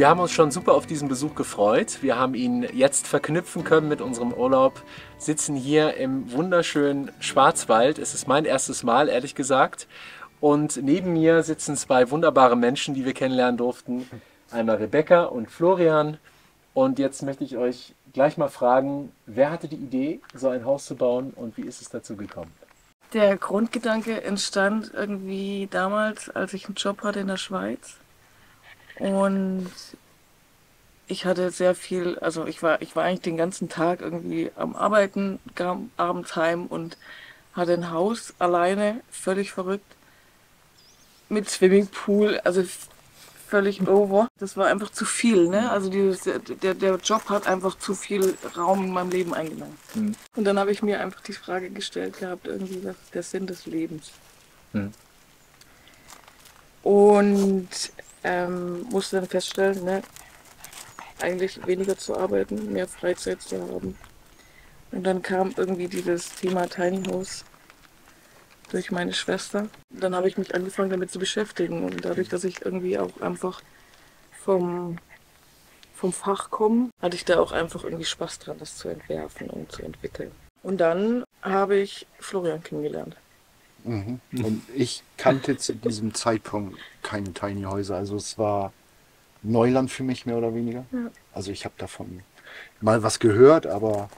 Wir haben uns schon super auf diesen Besuch gefreut. Wir haben ihn jetzt verknüpfen können mit unserem Urlaub, sitzen hier im wunderschönen Schwarzwald. Es ist mein erstes Mal, ehrlich gesagt. Und neben mir sitzen zwei wunderbare Menschen, die wir kennenlernen durften. Einmal Rebekka und Florian. Und jetzt möchte ich euch gleich mal fragen, wer hatte die Idee, so ein Haus zu bauen und wie ist es dazu gekommen? Der Grundgedanke entstand irgendwie damals, als ich einen Job hatte in der Schweiz. Und ich hatte sehr viel, also ich war eigentlich den ganzen Tag irgendwie am Arbeiten, kam abends heim und hatte ein Haus alleine, völlig verrückt, mit Swimmingpool, also völlig over. Das war einfach zu viel, ne? Also der Job hat einfach zu viel Raum in meinem Leben eingenommen. Mhm. Und dann habe ich mir einfach die Frage gestellt gehabt, irgendwie, was ist der Sinn des Lebens? Mhm. Und musste dann feststellen, ne? Eigentlich weniger zu arbeiten, mehr Freizeit zu haben. Und dann kam irgendwie dieses Thema Tiny House durch meine Schwester. Dann habe ich mich angefangen damit zu beschäftigen und dadurch, dass ich irgendwie auch einfach vom Fach komme, hatte ich da auch einfach irgendwie Spaß dran, das zu entwerfen und zu entwickeln. Und dann habe ich Florian kennengelernt. Mhm. Und ich kannte zu diesem Zeitpunkt keine Tiny Häuser, also es war Neuland für mich mehr oder weniger. Ja. Also ich habe davon mal was gehört, aber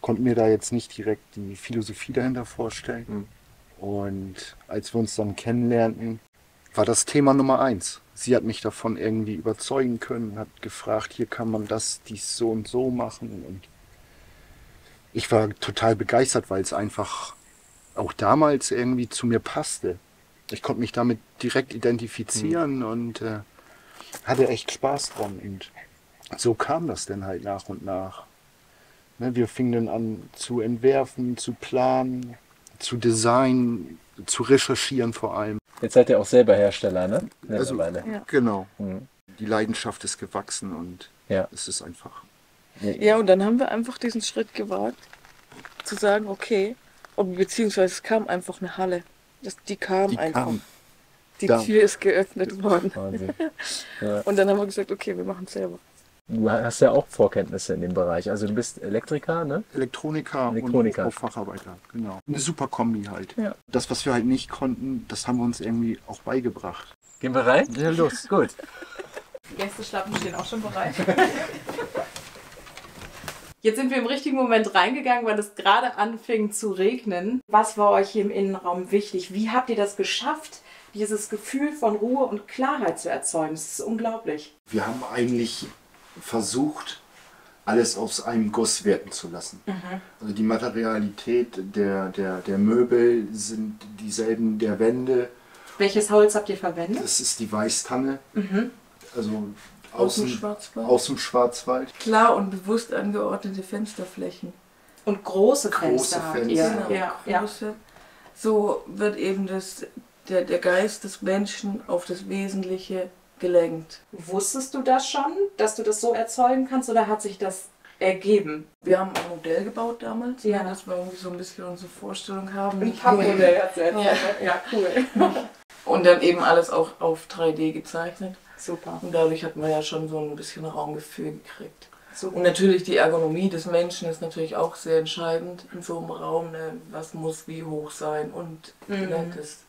konnte mir da jetzt nicht direkt die Philosophie dahinter vorstellen. Mhm. Und als wir uns dann kennenlernten, war das Thema Nummer 1. Sie hat mich davon irgendwie überzeugen können, hat gefragt, hier kann man das, dies so und so machen. Und ich war total begeistert, weil es einfach auch damals irgendwie zu mir passte. Ich konnte mich damit direkt identifizieren, mhm, und hatte echt Spaß dran. Und so kam das dann halt nach und nach. Ne, wir fingen dann an zu entwerfen, zu planen, zu designen, zu recherchieren vor allem. Jetzt seid ihr auch selber Hersteller, ne? Also, ja. Genau. Mhm. Die Leidenschaft ist gewachsen und ja, es ist einfach. Ja, und dann haben wir einfach diesen Schritt gewagt, zu sagen, okay, und beziehungsweise es kam einfach eine Halle. Die kam einfach. Die Tür ist geöffnet worden. Ja. Und dann haben wir gesagt, okay, wir machen es selber. Du hast ja auch Vorkenntnisse in dem Bereich. Also du bist Elektriker, ne? Elektroniker und Facharbeiter, genau. Eine super Kombi halt. Ja. Das, was wir halt nicht konnten, das haben wir uns irgendwie auch beigebracht. Gehen wir rein? Ja, los. Gut. Die Gästeschlappen stehen auch schon bereit. Jetzt sind wir im richtigen Moment reingegangen, weil es gerade anfing zu regnen. Was war euch hier im Innenraum wichtig? Wie habt ihr das geschafft, dieses Gefühl von Ruhe und Klarheit zu erzeugen? Das ist unglaublich. Wir haben eigentlich versucht, alles aus einem Guss wirken zu lassen. Mhm. Also die Materialität der Möbel sind dieselben der Wände. Welches Holz habt ihr verwendet? Das ist die Weißtanne, mhm, also aus dem Schwarzwald. Klar und bewusst angeordnete Fensterflächen. Und große Fenster. Genau. Ja. Große. So wird eben der Geist des Menschen auf das Wesentliche gelenkt. Wusstest du das schon, dass du das so erzeugen kannst, oder hat sich das ergeben? Wir haben ein Modell gebaut damals, ja, dass wir irgendwie so ein bisschen unsere Vorstellung haben. Ein Pappmodell hat selbst. Ja, cool. Und dann eben alles auch auf 3D gezeichnet. Super. Und dadurch hat man ja schon so ein bisschen Raumgefühl gekriegt. Super. Und natürlich die Ergonomie des Menschen ist natürlich auch sehr entscheidend in so einem Raum, ne? Was muss wie hoch sein und mhm, das.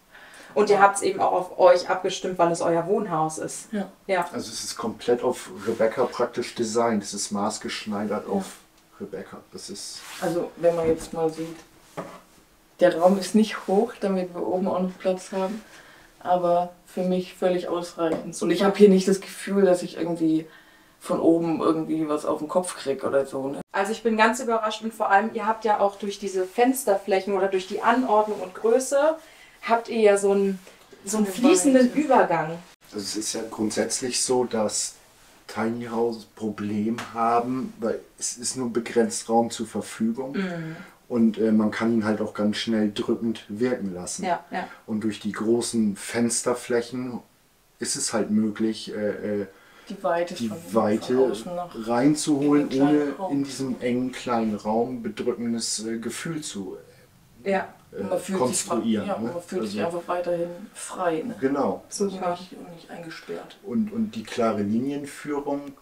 Und ihr habt es eben auch auf euch abgestimmt, weil es euer Wohnhaus ist. Ja. Ja. Also es ist komplett auf Rebekka praktisch designt. Es ist maßgeschneidert, ja, auf Rebekka. Das ist. Also wenn man jetzt mal sieht, der Raum ist nicht hoch, damit wir oben auch noch Platz haben. Aber für mich völlig ausreichend. Und ich habe hier nicht das Gefühl, dass ich irgendwie von oben irgendwie was auf den Kopf kriege oder so. Ne? Also ich bin ganz überrascht und vor allem, ihr habt ja auch durch diese Fensterflächen oder durch die Anordnung und Größe habt ihr ja so einen fließenden Übergang. Also es ist ja grundsätzlich so, dass Tiny House Problem haben, weil es ist nur begrenzt Raum zur Verfügung, mhm, und man kann ihn halt auch ganz schnell drückend wirken lassen. Ja, ja. Und durch die großen Fensterflächen ist es halt möglich, die Weite reinzuholen, ohne in diesem engen kleinen Raum bedrückendes Gefühl zu, ja, konstruieren. Ja, ne? Man fühlt sich einfach weiterhin frei. Ne? Genau. So nicht eingesperrt. Und die klare Linienführung,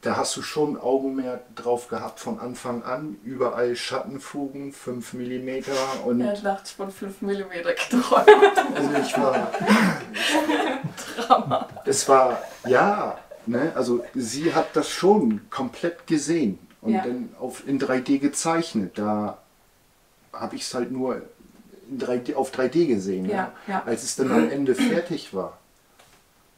da hast du schon Augenmerk drauf gehabt von Anfang an. Überall Schattenfugen, 5 mm. Und er hat nachts von 5 mm geträumt. Also ich war... Drama. Es war, ja, ne? Also sie hat das schon komplett gesehen und dann in 3D gezeichnet. Da habe ich es halt nur in 3D, auf 3D gesehen, als es dann am Ende fertig war.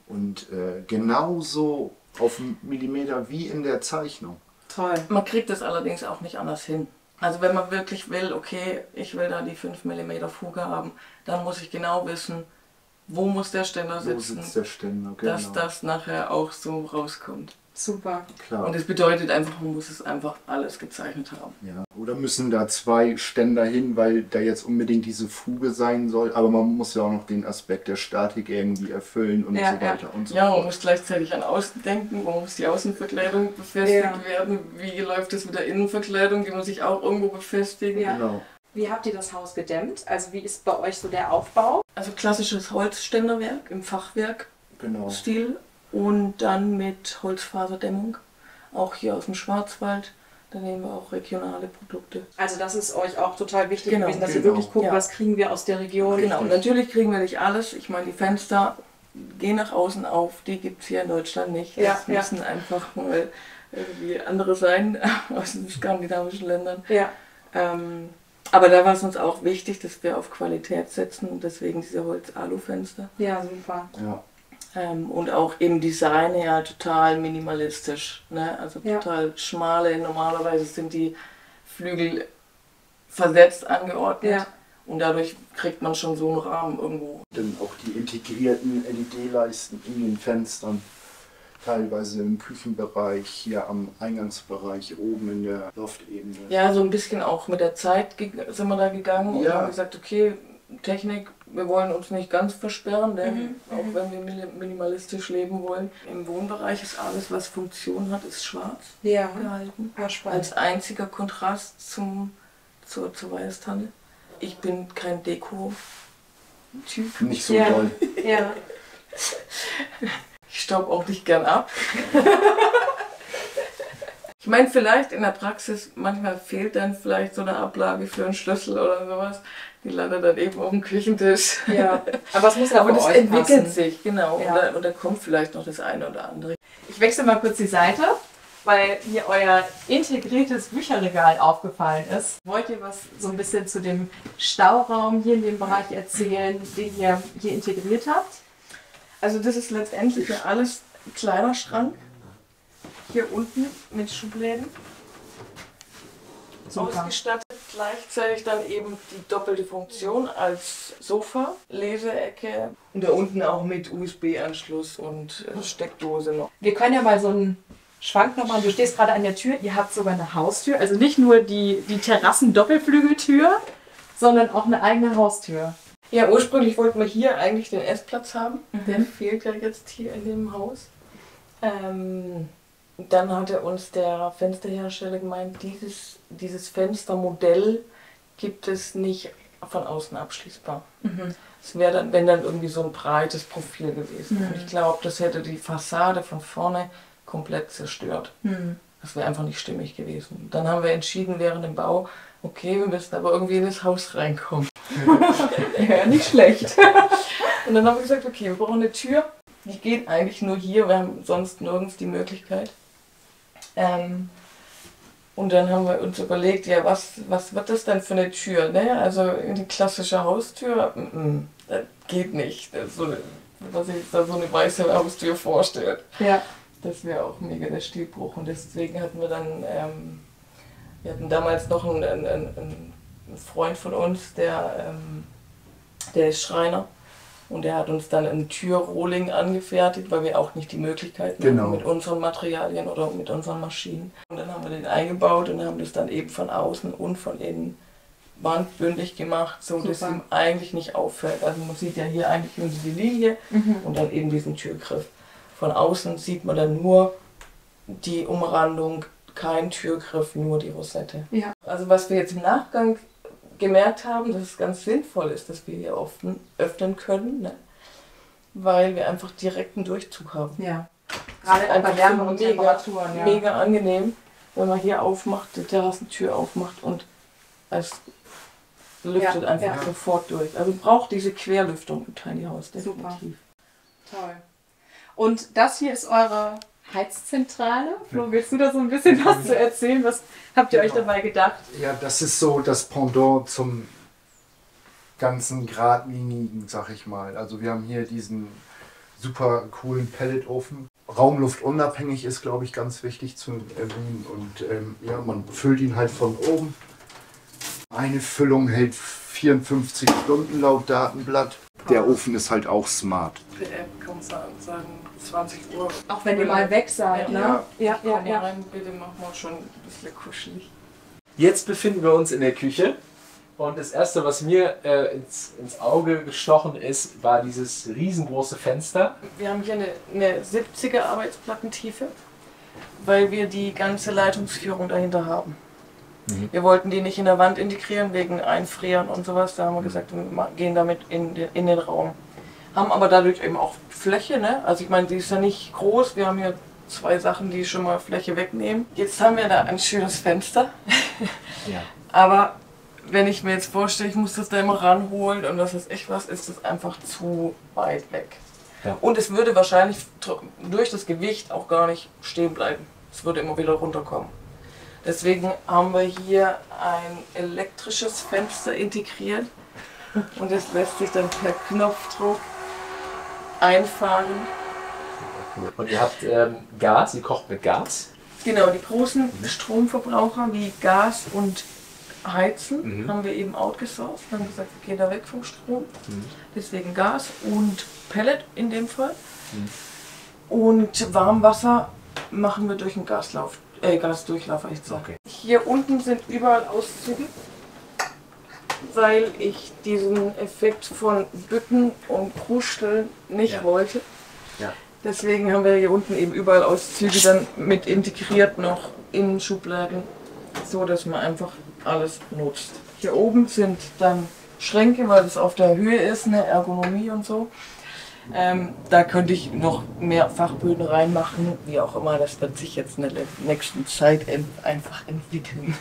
Und genauso auf einen Millimeter wie in der Zeichnung. Toll. Man kriegt es allerdings auch nicht anders hin. Also wenn man wirklich will, okay, ich will da die 5 mm Fuge haben, dann muss ich genau wissen, wo muss der Ständer sitzen, wo sitzt der Ständer, genau, dass das nachher auch so rauskommt. Super. Klar. Und das bedeutet einfach, man muss es einfach alles gezeichnet haben. Ja. Oder müssen da 2 Ständer hin, weil da jetzt unbedingt diese Fuge sein soll, aber man muss ja auch noch den Aspekt der Statik irgendwie erfüllen und so weiter und so fort. Ja, man muss gleichzeitig an Außen denken, man muss die Außenverkleidung befestigt werden, wie läuft es mit der Innenverkleidung, die muss ich auch irgendwo befestigen. Ja. Genau. Wie habt ihr das Haus gedämmt? Also wie ist bei euch so der Aufbau? Also klassisches Holzständerwerk im Fachwerk Stil. Und dann mit Holzfaserdämmung, auch hier aus dem Schwarzwald, da nehmen wir auch regionale Produkte. Also das ist euch auch total wichtig gewesen, dass ihr wirklich guckt, was kriegen wir aus der Region. Genau, und natürlich kriegen wir nicht alles. Ich meine, die Fenster gehen nach außen auf, die gibt es hier in Deutschland nicht. Das müssen einfach mal irgendwie andere sein aus den skandinavischen Ländern. Ja. Aber da war es uns auch wichtig, dass wir auf Qualität setzen und deswegen diese Holz-Alu-Fenster. Ja, super. Ja. Und auch im Design ja total minimalistisch, ne? Also total schmale, normalerweise sind die Flügel versetzt angeordnet und dadurch kriegt man schon so einen Rahmen irgendwo. Dann auch die integrierten LED-Leisten in den Fenstern, teilweise im Küchenbereich, hier am Eingangsbereich, oben in der Loftebene. Ja, so ein bisschen auch mit der Zeit sind wir da gegangen und haben gesagt, okay, Technik, wir wollen uns nicht ganz versperren, denn auch wenn wir minimalistisch leben wollen, im Wohnbereich ist alles, was Funktion hat, ist schwarz gehalten, als einziger Kontrast zur Weißtanne. Ich bin kein Deko-Typ. Nicht so doll. Ja. Ich staub auch nicht gern ab. Ich meine, vielleicht in der Praxis, manchmal fehlt dann vielleicht so eine Ablage für einen Schlüssel oder sowas. Die landet dann eben auf dem Küchentisch. Ja, aber es muss ja auch entwickelt sich, genau. Ja. Und da kommt vielleicht noch das eine oder andere. Ich wechsle mal kurz die Seite, weil hier euer integriertes Bücherregal aufgefallen ist. Wollt ihr was so ein bisschen zu dem Stauraum hier in dem Bereich erzählen, den ihr hier integriert habt? Also das ist letztendlich ja alles Kleiderschrank. Hier unten mit Schubläden ausgestattet, gleichzeitig dann eben die doppelte Funktion als Sofa, Leseecke und da unten auch mit USB-Anschluss und Steckdose noch. Wir können ja mal so einen Schwank noch machen. Du stehst gerade an der Tür, ihr habt sogar eine Haustür, also nicht nur die Terrassen-Doppelflügeltür, sondern auch eine eigene Haustür. Ja, ursprünglich wollten wir hier eigentlich den Essplatz haben, der fehlt ja jetzt hier in dem Haus. Dann hatte uns der Fensterhersteller gemeint, dieses Fenstermodell gibt es nicht von außen abschließbar. Es wäre dann, wenn dann irgendwie so ein breites Profil gewesen. Und ich glaube, das hätte die Fassade von vorne komplett zerstört. Das wäre einfach nicht stimmig gewesen. Dann haben wir entschieden während dem Bau, okay, wir müssen aber irgendwie in das Haus reinkommen. Ja, nicht schlecht. Und dann haben wir gesagt, okay, wir brauchen eine Tür. Die geht eigentlich nur hier, wir haben sonst nirgends die Möglichkeit. Und dann haben wir uns überlegt, ja, was wird das denn für eine Tür? Ne? Also die klassische Haustür, das geht nicht. Das so eine, was ich da so eine weiße Haustür vorstellt. Ja. Das wäre auch mega der Stilbruch. Und deswegen hatten wir dann, wir hatten damals noch einen Freund von uns, der ist Schreiner. Und er hat uns dann ein Türrohling angefertigt, weil wir auch nicht die Möglichkeiten haben mit unseren Materialien oder mit unseren Maschinen. Und dann haben wir den eingebaut und haben das dann eben von außen und von innen wandbündig gemacht, so dass ihm eigentlich nicht auffällt. Also man sieht ja hier eigentlich nur die Linie und dann eben diesen Türgriff. Von außen sieht man dann nur die Umrandung, kein Türgriff, nur die Rosette. Ja. Also was wir jetzt im Nachgang gemerkt haben, dass es ganz sinnvoll ist, dass wir hier öffnen können, ne? Weil wir einfach direkten Durchzug haben. Ja, gerade bei Wärme und Temperaturen. Ja. Mega angenehm, wenn man hier aufmacht, die Terrassentür aufmacht und es lüftet einfach sofort durch. Also braucht diese Querlüftung im Tiny House definitiv. Super. Toll. Und das hier ist eure Heizzentrale. Flo, willst du da so ein bisschen was zu erzählen? Was habt ihr euch dabei gedacht? Ja, das ist so das Pendant zum ganzen geradlinigen, sag ich mal. Also wir haben hier diesen super coolen Pelletofen. Raumluftunabhängig ist, glaube ich, ganz wichtig zu erwähnen. Und ja, man füllt ihn halt von oben. Eine Füllung hält 54 Stunden laut Datenblatt. Der Ofen ist halt auch smart. PM kannst du sagen, 20 Uhr. Auch wenn ihr mal weg seid, ne? Ja. Rein, bitte machen wir schon ein bisschen kuschelig. Jetzt befinden wir uns in der Küche. Und das Erste, was mir ins Auge gestochen ist, war dieses riesengroße Fenster. Wir haben hier eine 70er Arbeitsplattentiefe, weil wir die ganze Leitungsführung dahinter haben. Mhm. Wir wollten die nicht in der Wand integrieren, wegen Einfrieren und sowas. Da haben wir gesagt, wir gehen damit in den Raum. Haben aber dadurch eben auch Fläche, ne? Also ich meine, die ist ja nicht groß. Wir haben hier zwei Sachen, die schon mal Fläche wegnehmen. Jetzt haben wir da ein schönes Fenster. Ja. Aber wenn ich mir jetzt vorstelle, ich muss das da immer ranholen und das ist echt was, ist das einfach zu weit weg. Ja. Und es würde wahrscheinlich durch das Gewicht auch gar nicht stehen bleiben. Es würde immer wieder runterkommen. Deswegen haben wir hier ein elektrisches Fenster integriert und es lässt sich dann per Knopfdruck einfahren. Und ihr habt Gas, ihr kocht mit Gas? Genau, die großen Stromverbraucher wie Gas und Heizen haben wir eben outgesourced. Wir haben gesagt, wir gehen da weg vom Strom. Deswegen Gas und Pellet in dem Fall. Und Warmwasser machen wir durch einen Gaslauf. Gasdurchlauf, echt so. Okay. Hier unten sind überall Auszüge, weil ich diesen Effekt von Bücken und Kruscheln nicht wollte. Ja. Deswegen haben wir hier unten eben überall Auszüge dann mit integriert noch in Schubladen, so dass man einfach alles nutzt. Hier oben sind dann Schränke, weil es auf der Höhe ist, eine Ergonomie und so. Da könnte ich noch mehr Fachböden reinmachen, wie auch immer. Das wird sich jetzt in der nächsten Zeit einfach entwickeln,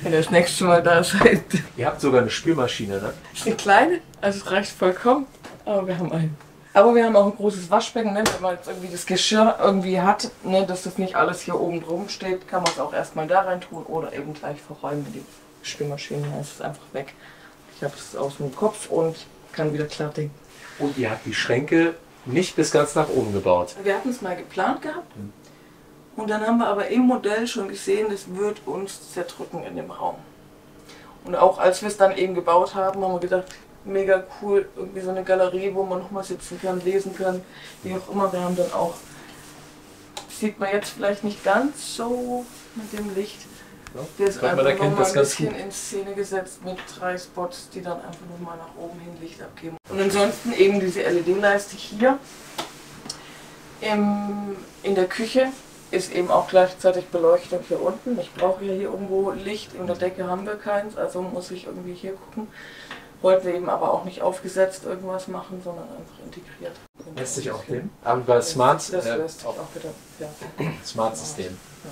wenn ihr das nächste Mal da seid. Ihr habt sogar eine Spülmaschine, ne? Das ist eine kleine, also es reicht vollkommen, aber wir haben einen. Aber wir haben auch ein großes Waschbecken, ne? Wenn man jetzt irgendwie das Geschirr irgendwie hat, ne? Dass das nicht alles hier oben drum steht, kann man es auch erstmal da rein tun oder eben gleich verräumen mit die Spülmaschine. Dann ist es einfach weg. Ich habe es aus dem Kopf und kann wieder klar denken. Und ihr habt die Schränke nicht bis ganz nach oben gebaut. Wir hatten es mal geplant gehabt und dann haben wir aber im Modell schon gesehen, das wird uns zerdrücken in dem Raum. Und auch als wir es dann eben gebaut haben, haben wir gedacht, mega cool, irgendwie so eine Galerie, wo man nochmal sitzen kann, lesen kann, wie auch immer. Wir haben dann auch, sieht man jetzt vielleicht nicht ganz so mit dem Licht, der ist einfach nochmal ein bisschen in Szene gesetzt mit 3 Spots, die dann einfach nochmal nach oben hin Licht abgeben. Und ansonsten eben diese LED-Leiste hier in der Küche ist eben auch gleichzeitig Beleuchtung hier unten. Ich brauche ja hier irgendwo Licht, in der Decke haben wir keins, also muss ich irgendwie hier gucken. Wollten wir eben aber auch nicht aufgesetzt irgendwas machen, sondern einfach integriert. Lässt sich auch nehmen, aber bei Smart, das lässt sich auch wieder, Smart-System. Ja.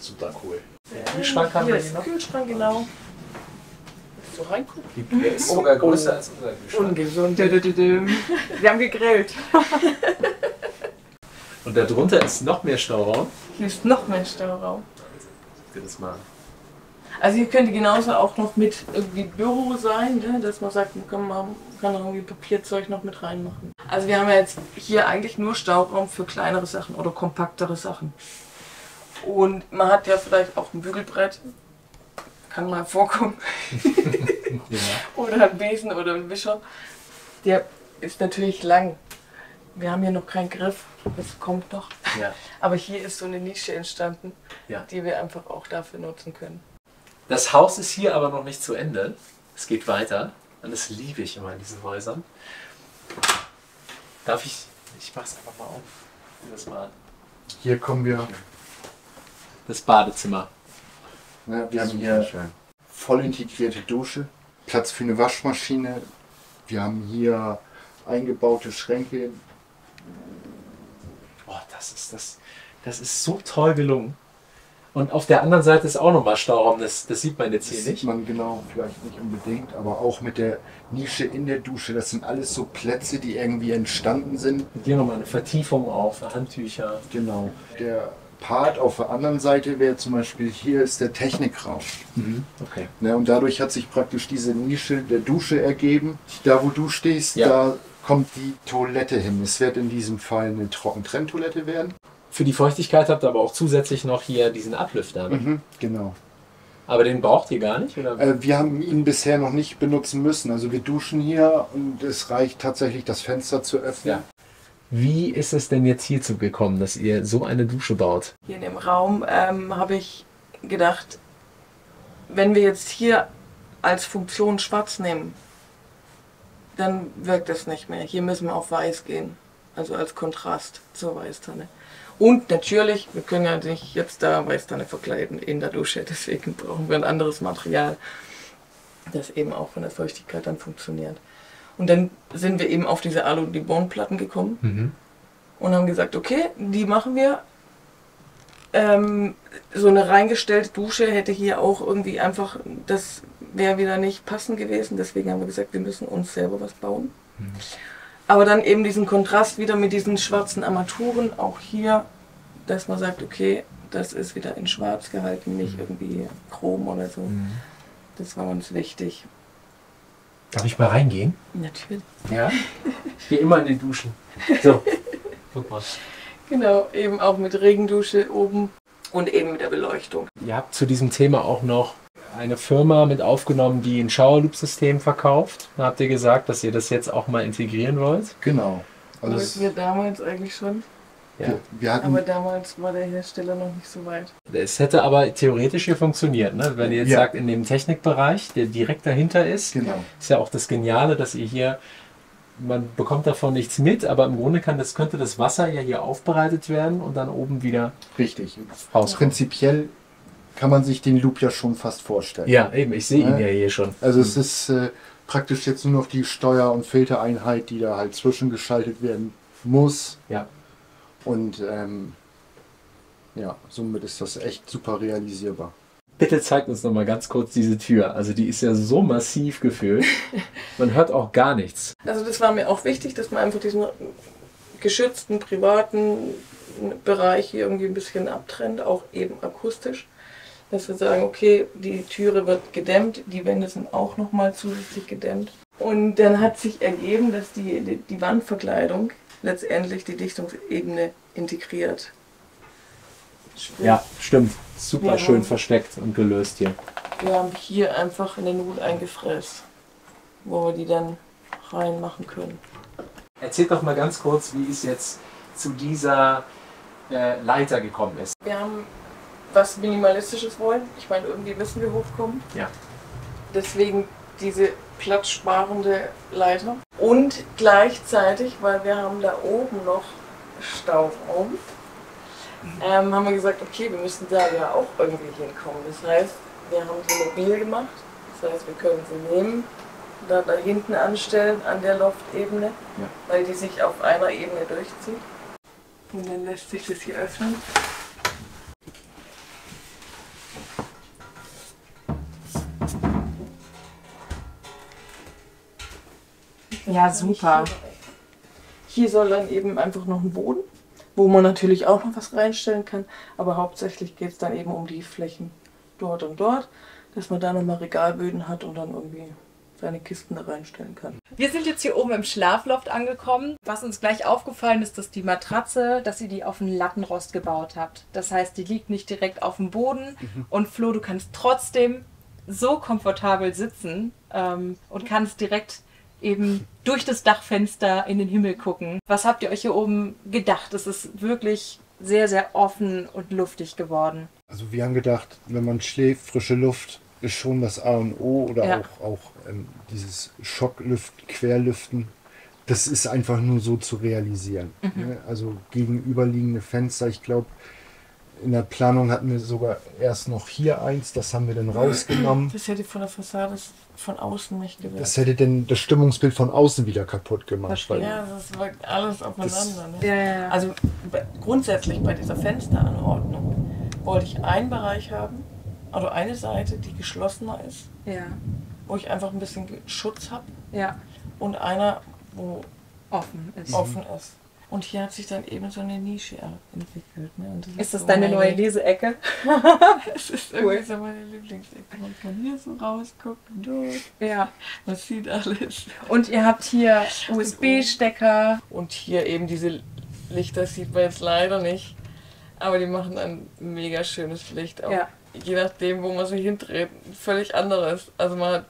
Super cool. Den Kühlschrank haben wir hier noch. Kühlschrank, genau. Willst du reingucken? Der ist sogar größer als unser Kühlschrank. Ungesund. Wir haben gegrillt. Und darunter ist noch mehr Stauraum. Hier ist noch mehr Stauraum. Geht das mal. Also hier könnte genauso auch noch mit irgendwie Büro sein, ne? Dass man sagt, man kann noch irgendwie Papierzeug noch mit reinmachen. Also wir haben ja jetzt hier eigentlich nur Stauraum für kleinere Sachen oder kompaktere Sachen. Und man hat ja vielleicht auch ein Bügelbrett, kann mal vorkommen, oder ein Besen oder ein Wischer. Der ist natürlich lang. Wir haben hier noch keinen Griff, das kommt noch. Ja. Aber hier ist so eine Nische entstanden, die wir einfach auch dafür nutzen können. Das Haus ist hier aber noch nicht zu Ende. Es geht weiter und das liebe ich immer in diesen Häusern. Darf ich? Ich mach's einfach mal auf. Das mal. Hier kommen wir. Das Badezimmer. Ja, wir haben hier voll integrierte Dusche, Platz für eine Waschmaschine. Wir haben hier eingebaute Schränke. Oh, das ist so toll gelungen. Und auf der anderen Seite ist auch nochmal Stauraum, das sieht man jetzt hier nicht. Das sieht man genau, vielleicht nicht unbedingt, aber auch mit der Nische in der Dusche, das sind alles so Plätze, die irgendwie entstanden sind. Und hier nochmal eine Vertiefung auf, Handtücher. Genau. Der Part auf der anderen Seite wäre zum Beispiel, hier ist der Technikraum. Mhm. Okay. Ja, und dadurch hat sich praktisch diese Nische der Dusche ergeben. Da wo du stehst, ja, da kommt die Toilette hin. Es wird in diesem Fall eine Trockentrenntoilette werden. Für die Feuchtigkeit habt ihr aber auch zusätzlich noch hier diesen Ablüfter. Ne? Mhm, genau. Aber den braucht ihr gar nicht? Oder? Wir haben ihn bisher noch nicht benutzen müssen. Also wir duschen hier und es reicht tatsächlich, das Fenster zu öffnen. Ja. Wie ist es denn jetzt hierzu gekommen, dass ihr so eine Dusche baut? Hier in dem Raum habe ich gedacht, wenn wir jetzt hier als Funktion schwarz nehmen, dann wirkt das nicht mehr. Hier müssen wir auf weiß gehen, also als Kontrast zur Weißtanne. Und natürlich, wir können ja nicht jetzt da Weißtanne verkleiden in der Dusche, deswegen brauchen wir ein anderes Material, das eben auch von der Feuchtigkeit dann funktioniert. Und dann sind wir eben auf diese Alu-Dibond-Platten gekommen, mhm, und haben gesagt, okay, die machen wir. So eine reingestellte Dusche hätte hier auch irgendwie einfach, das wäre wieder nicht passend gewesen, deswegen haben wir gesagt, wir müssen uns selber was bauen. Mhm. Aber dann eben diesen Kontrast wieder mit diesen schwarzen Armaturen, auch hier, dass man sagt, okay, das ist wieder in schwarz gehalten, nicht irgendwie chrom oder so. Das war uns wichtig. Darf ich mal reingehen? Natürlich. Ja? Ich gehe immer in die Duschen. So, guck mal. Genau, eben auch mit Regendusche oben und eben mit der Beleuchtung. Ihr habt zu diesem Thema auch noch eine Firma mit aufgenommen, die ein Showerloop-System verkauft. Da habt ihr gesagt, dass ihr das jetzt auch mal integrieren wollt. Genau. Also wollten wir damals eigentlich schon. Ja. Wir hatten, aber damals war der Hersteller noch nicht so weit. Es hätte aber theoretisch hier funktioniert, ne? Wenn ihr jetzt sagt, in dem Technikbereich, der direkt dahinter ist, genau, ist ja auch das Geniale, dass ihr hier, man bekommt davon nichts mit, aber im Grunde kann das, könnte das Wasser ja hier aufbereitet werden und dann oben wieder raus. Prinzipiell kann man sich den Loop ja schon fast vorstellen. Ja, eben, ich sehe ihn ja hier schon. Also es ist praktisch jetzt nur noch die Steuer- und Filtereinheit, die da halt zwischengeschaltet werden muss. Ja. Und ja, somit ist das echt super realisierbar. Bitte zeigt uns nochmal ganz kurz diese Tür. Also die ist ja so massiv gefüllt, man hört auch gar nichts. Also das war mir auch wichtig, dass man einfach diesen geschützten, privaten Bereich hier irgendwie ein bisschen abtrennt, auch eben akustisch. Dass wir sagen, okay, die Türe wird gedämmt, die Wände sind auch nochmal zusätzlich gedämmt. Und dann hat sich ergeben, dass die Wandverkleidung letztendlich die Dichtungsebene integriert. Sprich, ja, stimmt. Super schön versteckt und gelöst hier. Wir haben hier einfach in den Nudel eingefräst, wo wir die dann reinmachen können. Erzählt doch mal ganz kurz, wie es jetzt zu dieser Leiter gekommen ist. Wir haben was Minimalistisches wollen. Ich meine, irgendwie müssen wir hochkommen. Ja. Deswegen diese platzsparende Leiter. Und gleichzeitig, weil wir haben da oben noch Stauraum, haben wir gesagt, okay, wir müssen da ja auch irgendwie hinkommen. Das heißt, wir haben sie mobil gemacht. Das heißt, wir können sie nehmen, da hinten anstellen, an der Loftebene, weil die sich auf einer Ebene durchzieht. Und dann lässt sich das hier öffnen. Ja, super. Hier soll dann eben einfach noch ein Boden, wo man natürlich auch noch was reinstellen kann, aber hauptsächlich geht es dann eben um die Flächen dort und dort, dass man da nochmal Regalböden hat und dann irgendwie seine Kisten da reinstellen kann. Wir sind jetzt hier oben im Schlafloft angekommen. Was uns gleich aufgefallen ist, dass die Matratze, dass ihr die auf einen Lattenrost gebaut habt. Das heißt, die liegt nicht direkt auf dem Boden und Flo, du kannst trotzdem so komfortabel sitzen und kannst direkt eben durch das Dachfenster in den Himmel gucken. Was habt ihr euch hier oben gedacht? Es ist wirklich sehr, sehr offen und luftig geworden. Also wir haben gedacht, wenn man schläft, frische Luft ist schon das A und O oder auch dieses Schocklüften, Querlüften. Das ist einfach nur so zu realisieren. Mhm. Also gegenüberliegende Fenster, ich glaube, In der Planung hatten wir sogar erst noch hier eins, das haben wir dann rausgenommen. Das hätte von der Fassade von außen nicht gewirkt. Das hätte dann das Stimmungsbild von außen wieder kaputt gemacht. Weil ja, das wirkt alles aufeinander. Ne? Ja. Also grundsätzlich bei dieser Fensteranordnung wollte ich einen Bereich haben, also eine Seite, die geschlossener ist, ja, wo ich einfach ein bisschen Schutz habe, ja, und einer, wo offen ist. Und hier hat sich dann eben so eine Nische entwickelt. Ne? Und das ist das so deine neue Leseecke? Es ist irgendwie so meine Lieblingsecke. Man kann hier so rausgucken, dort. Ja. Man sieht alles. Und ihr habt hier USB-Stecker. Und hier eben diese Lichter sieht man jetzt leider nicht. Aber die machen ein mega schönes Licht. Auch ja. Je nachdem, wo man sich hindreht, völlig anderes. Also man hat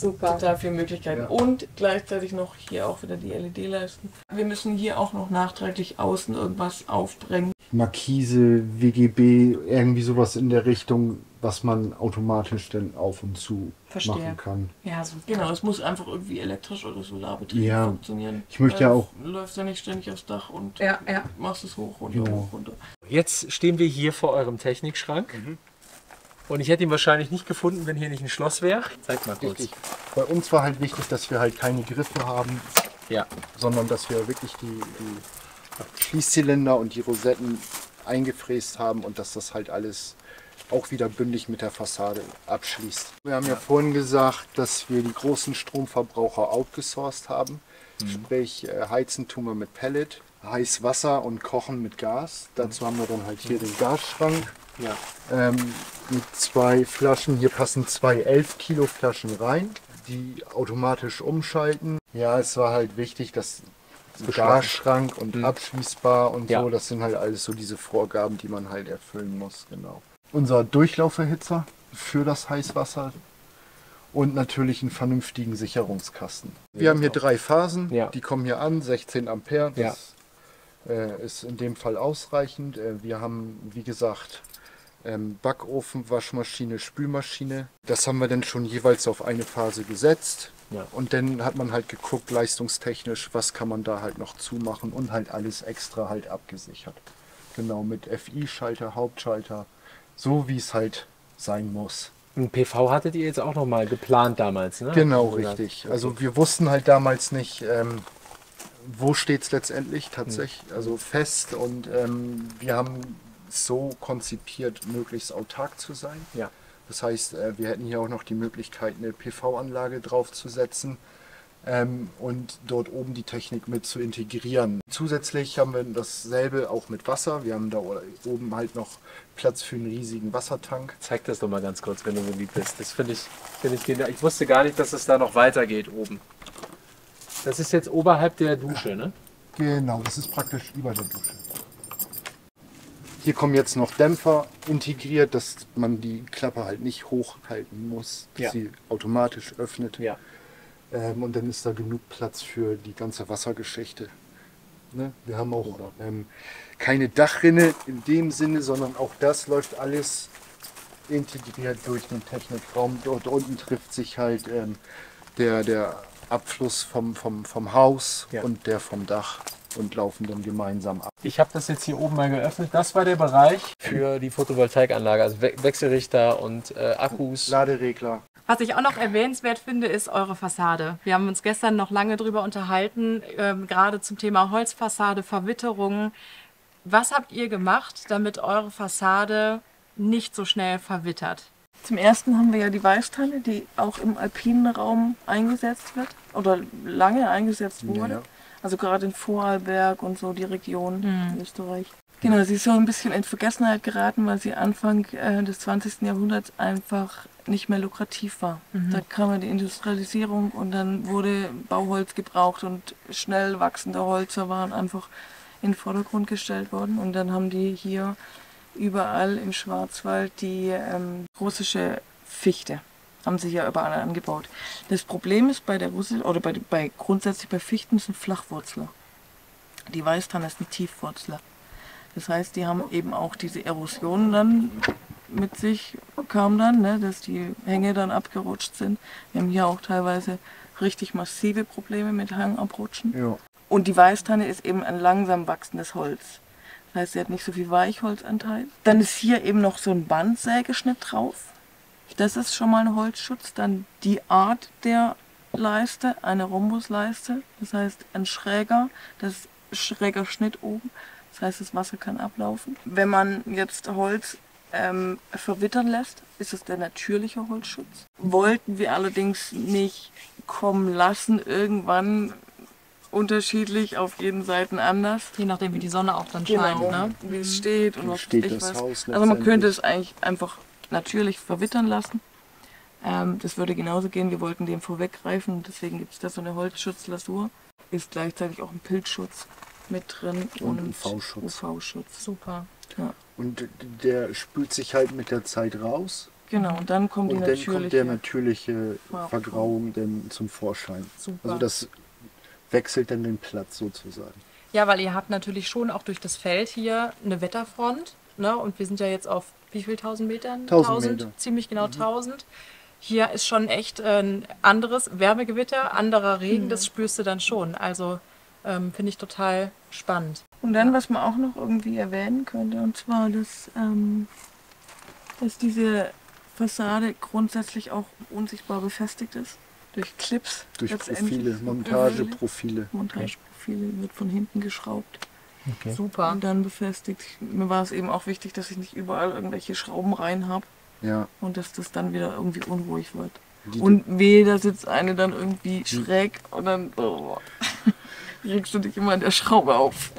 total viele Möglichkeiten. Ja. Und gleichzeitig noch hier auch wieder die LED-Leisten. Wir müssen hier auch noch nachträglich außen irgendwas aufbringen. Markise, WGB, irgendwie sowas in der Richtung, was man automatisch dann auf und zu machen kann. Ja, so genau. Es muss einfach irgendwie elektrisch oder solarbetrieben funktionieren. Ich möchte ja auch... Läuft ja nicht ständig aufs Dach und machst es hoch und hoch runter. Jetzt stehen wir hier vor eurem Technikschrank. Mhm. Und ich hätte ihn wahrscheinlich nicht gefunden, wenn hier nicht ein Schloss wäre. Zeig mal kurz. Richtig. Bei uns war halt wichtig, dass wir halt keine Griffe haben, sondern dass wir wirklich die Schließzylinder und die Rosetten eingefräst haben und dass das halt alles auch wieder bündig mit der Fassade abschließt. Wir haben ja vorhin gesagt, dass wir die großen Stromverbraucher outgesourced haben. Mhm. Sprich, heizen tun wir mit Pellet, heiß Wasser und kochen mit Gas. Dazu haben wir dann halt hier den Gasschrank. Ja. Mit zwei Flaschen, hier passen zwei 11 Kilo Flaschen rein, die automatisch umschalten. Ja, es war halt wichtig, dass Gasschrank und abschließbar und so, das sind halt alles so diese Vorgaben, die man halt erfüllen muss, genau. Unser Durchlauferhitzer für das Heißwasser und natürlich einen vernünftigen Sicherungskasten. Wir haben hier drei Phasen, die kommen hier an, 16 Ampere, das ist in dem Fall ausreichend. Wir haben, wie gesagt, Backofen, Waschmaschine, Spülmaschine. Das haben wir dann schon jeweils auf eine Phase gesetzt. Ja. Und dann hat man halt geguckt, leistungstechnisch, was kann man da halt noch zumachen und halt alles extra halt abgesichert. Genau, mit FI-Schalter, Hauptschalter, so wie es halt sein muss. Und PV hattet ihr jetzt auch nochmal geplant damals, ne? Genau, richtig. Also wir wussten halt damals nicht, wo steht es letztendlich tatsächlich, also fest, und wir haben so konzipiert, möglichst autark zu sein. Ja. Das heißt, wir hätten hier auch noch die Möglichkeit, eine PV-Anlage draufzusetzen und dort oben die Technik mit zu integrieren. Zusätzlich haben wir dasselbe auch mit Wasser. Wir haben da oben halt noch Platz für einen riesigen Wassertank. Zeig das doch mal ganz kurz, wenn du so lieb bist. Das finde ich genial. Ich wusste gar nicht, dass es da noch weitergeht oben. Das ist jetzt oberhalb der Dusche, ne? Genau, das ist praktisch über der Dusche. Hier kommen jetzt noch Dämpfer integriert, dass man die Klappe halt nicht hochhalten muss, dass sie automatisch öffnet. Ja. Und dann ist da genug Platz für die ganze Wassergeschichte. Ne? Wir haben auch keine Dachrinne in dem Sinne, sondern auch das läuft alles integriert durch den Technikraum. Dort unten trifft sich halt der Abfluss vom Haus und der vom Dach und laufen dann gemeinsam ab. Ich habe das jetzt hier oben mal geöffnet. Das war der Bereich für die Photovoltaikanlage, also Wechselrichter und Akkus. Laderegler. Was ich auch noch erwähnenswert finde, ist eure Fassade. Wir haben uns gestern noch lange darüber unterhalten, gerade zum Thema Holzfassade, Verwitterung. Was habt ihr gemacht, damit eure Fassade nicht so schnell verwittert? Zum ersten haben wir ja die Weißtanne, die auch im alpinen Raum eingesetzt wird oder lange eingesetzt wurde. Ja. Also gerade in Vorarlberg und so die Region in Österreich. Genau, sie ist so ein bisschen in Vergessenheit geraten, weil sie Anfang des 20. Jahrhunderts einfach nicht mehr lukrativ war. Mhm. Da kam ja die Industrialisierung und dann wurde Bauholz gebraucht und schnell wachsende Hölzer waren einfach in den Vordergrund gestellt worden. Und dann haben die hier überall im Schwarzwald die russische Fichte. Haben sie ja überall angebaut. Das Problem ist bei der Russel oder bei grundsätzlich bei Fichten sind Flachwurzler. Die Weißtanne ist ein Tiefwurzler. Das heißt, die haben eben auch diese Erosion dann mit sich, kam dann, ne, dass die Hänge dann abgerutscht sind. Wir haben hier auch teilweise richtig massive Probleme mit Hangabrutschen. Ja. Und die Weißtanne ist eben ein langsam wachsendes Holz. Das heißt, sie hat nicht so viel Weichholzanteil. Dann ist hier eben noch so ein Bandsägeschnitt drauf. Das ist schon mal ein Holzschutz. Dann die Art der Leiste, eine Rhombusleiste. Das heißt, ein schräger, das ist ein schräger Schnitt oben. Das heißt, das Wasser kann ablaufen. Wenn man jetzt Holz verwittern lässt, ist es der natürliche Holzschutz. Wollten wir allerdings nicht kommen lassen, irgendwann unterschiedlich, auf jeden Seiten anders. Je nachdem, wie die Sonne auch dann scheint, genau, ne? Wie es steht und was steht ich weiß. Haus also man könnte es eigentlich einfach natürlich verwittern lassen. Das würde genauso gehen, wir wollten dem vorweggreifen, deswegen gibt es da so eine Holzschutzlasur. Ist gleichzeitig auch ein Pilzschutz mit drin und UV-Schutz. UV-Schutz, super. Ja. Und der spült sich halt mit der Zeit raus. Genau, und dann kommt, und die dann kommt der natürliche Vergrauung dann zum Vorschein. Super. Also das wechselt dann den Platz sozusagen. Ja, weil ihr habt natürlich schon auch durch das Feld hier eine Wetterfront. Ne? Und wir sind ja jetzt auf wie viel 1000 Metern? 1000 Meter. Ziemlich genau 1000. Hier ist schon echt ein anderes Wärmegewitter, anderer Regen, das spürst du dann schon. Also finde ich total spannend. Und dann, was man auch noch irgendwie erwähnen könnte, und zwar, dass diese Fassade grundsätzlich auch unsichtbar befestigt ist. Durch Clips. Durch Profile, Montageprofile. Montageprofile, wird von hinten geschraubt. Okay. Super. Und dann befestigt. Mir war es eben auch wichtig, dass ich nicht überall irgendwelche Schrauben rein habe. Ja. Und dass das dann wieder irgendwie unruhig wird. Und weh, da sitzt eine dann irgendwie schräg und dann regst du dich immer in der Schraube auf.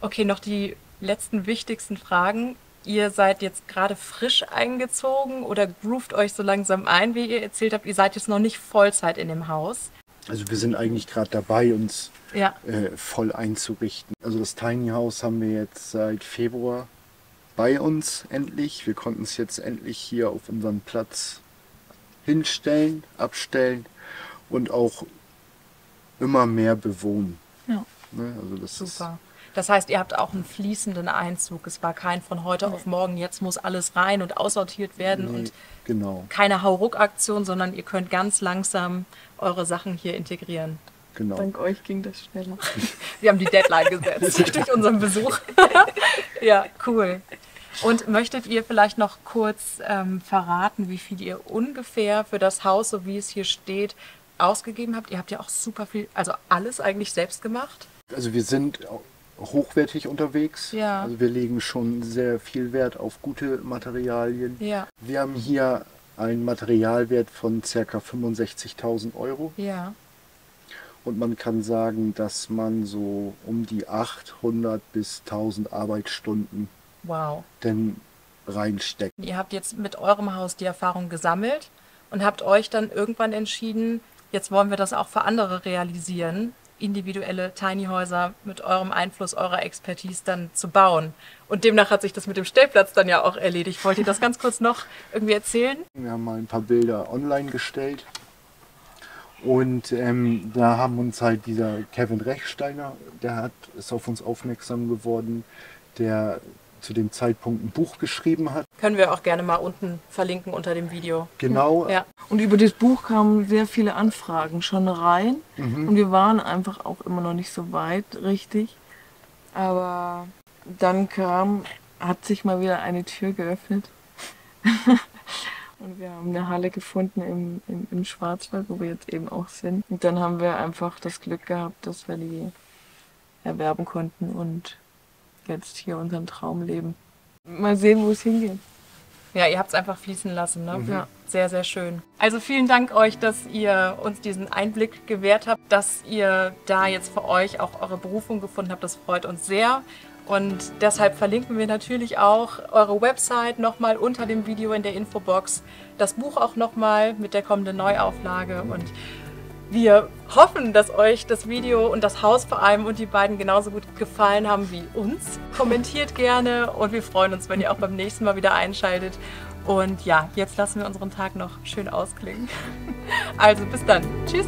Okay, noch die letzten wichtigsten Fragen. Ihr seid jetzt gerade frisch eingezogen oder groovt euch so langsam ein, wie ihr erzählt habt. Ihr seid jetzt noch nicht Vollzeit in dem Haus. Also wir sind eigentlich gerade dabei, uns voll einzurichten. Also das Tiny House haben wir jetzt seit Februar bei uns endlich. Wir konnten es jetzt endlich hier auf unserem Platz hinstellen, abstellen und auch immer mehr bewohnen. Ja. Also das super. Das heißt, ihr habt auch einen fließenden Einzug. Es war kein von heute auf morgen, jetzt muss alles rein und aussortiert werden und keine Hauruck-Aktion, sondern ihr könnt ganz langsam eure Sachen hier integrieren. Genau. Dank euch ging das schneller. Wir haben die Deadline gesetzt durch unseren Besuch. Ja, cool. Und möchtet ihr vielleicht noch kurz verraten, wie viel ihr ungefähr für das Haus, so wie es hier steht, ausgegeben habt? Ihr habt ja auch super viel, also alles eigentlich selbst gemacht. Also wir sind hochwertig unterwegs. Ja. Also wir legen schon sehr viel Wert auf gute Materialien. Ja. Wir haben hier einen Materialwert von ca. 65.000 Euro. Ja. Und man kann sagen, dass man so um die 800 bis 1000 Arbeitsstunden denn reinsteckt. Ihr habt jetzt mit eurem Haus die Erfahrung gesammelt und habt euch dann irgendwann entschieden, jetzt wollen wir das auch für andere realisieren, individuelle Tiny-Häuser mit eurem Einfluss, eurer Expertise dann zu bauen. Und demnach hat sich das mit dem Stellplatz dann ja auch erledigt. Wollt ihr das ganz kurz noch irgendwie erzählen? Wir haben mal ein paar Bilder online gestellt und da haben uns halt dieser Kevin Rechsteiner, ist auf uns aufmerksam geworden, der zu dem Zeitpunkt ein Buch geschrieben hat. Können wir auch gerne mal unten verlinken unter dem Video. Genau. Ja. Und über das Buch kamen sehr viele Anfragen schon rein. Und wir waren einfach auch immer noch nicht so weit, richtig. Aber dann hat sich mal wieder eine Tür geöffnet. Und wir haben eine Halle gefunden im Schwarzwald, wo wir jetzt eben auch sind. Und dann haben wir einfach das Glück gehabt, dass wir die erwerben konnten und jetzt hier unseren Traum leben. Mal sehen, wo es hingeht. Ja, ihr habt es einfach fließen lassen, ne? Ja. Sehr, sehr schön. Also vielen Dank euch, dass ihr uns diesen Einblick gewährt habt, dass ihr da jetzt für euch auch eure Berufung gefunden habt. Das freut uns sehr. Und deshalb verlinken wir natürlich auch eure Website nochmal unter dem Video in der Infobox. Das Buch auch nochmal mit der kommenden Neuauflage. Und wir hoffen, dass euch das Video und das Haus vor allem und die beiden genauso gut gefallen haben wie uns. Kommentiert gerne und wir freuen uns, wenn ihr auch beim nächsten Mal wieder einschaltet. Und ja, jetzt lassen wir unseren Tag noch schön ausklingen. Also bis dann. Tschüss.